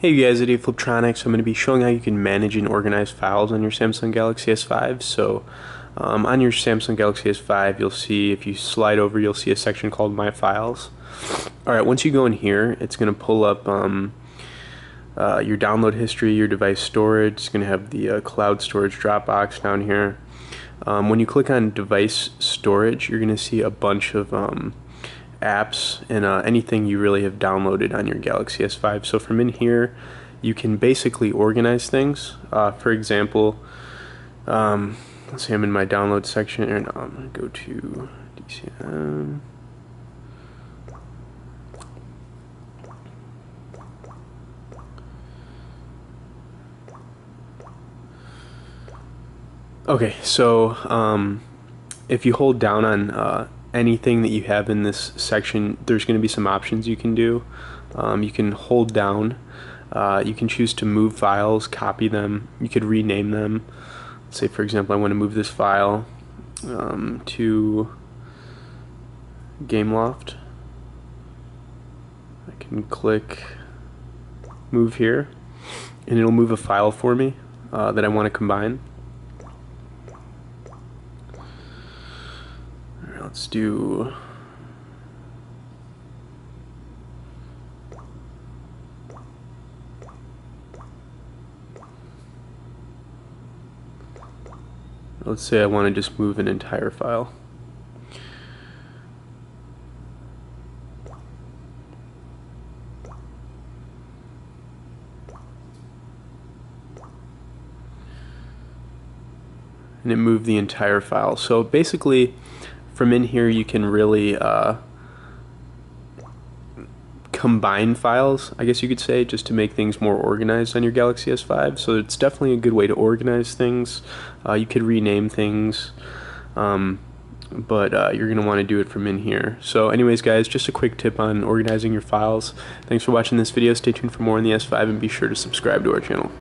Hey guys, today Fliptronics. I'm going to be showing how you can manage and organize files on your Samsung Galaxy S5. So on your Samsung Galaxy S5, you'll see, if you slide over, you'll see a section called My Files. Alright, once you go in here, it's going to pull up your download history, your device storage. It's going to have the cloud storage Dropbox down here. When you click on device storage, you're going to see a bunch of apps and anything you really have downloaded on your Galaxy S5. So from in here, you can basically organize things. For example, let's say I'm in my download section, and I'm going to go to DCM. Okay, so if you hold down on anything that you have in this section, there's going to be some options you can do. You can hold down, you can choose to move files, copy them, you could rename them. Let's say, for example, I want to move this file to Gameloft. I can click move here, and it'll move a file for me that I want to combine. Let's do let's say I want to just move an entire file. And it moved the entire file. So basically, from in here, you can really combine files, I guess you could say, just to make things more organized on your Galaxy S5. So it's definitely a good way to organize things. You could rename things, but you're going to want to do it from in here. So anyways, guys, just a quick tip on organizing your files. Thanks for watching this video. Stay tuned for more on the S5, and be sure to subscribe to our channel.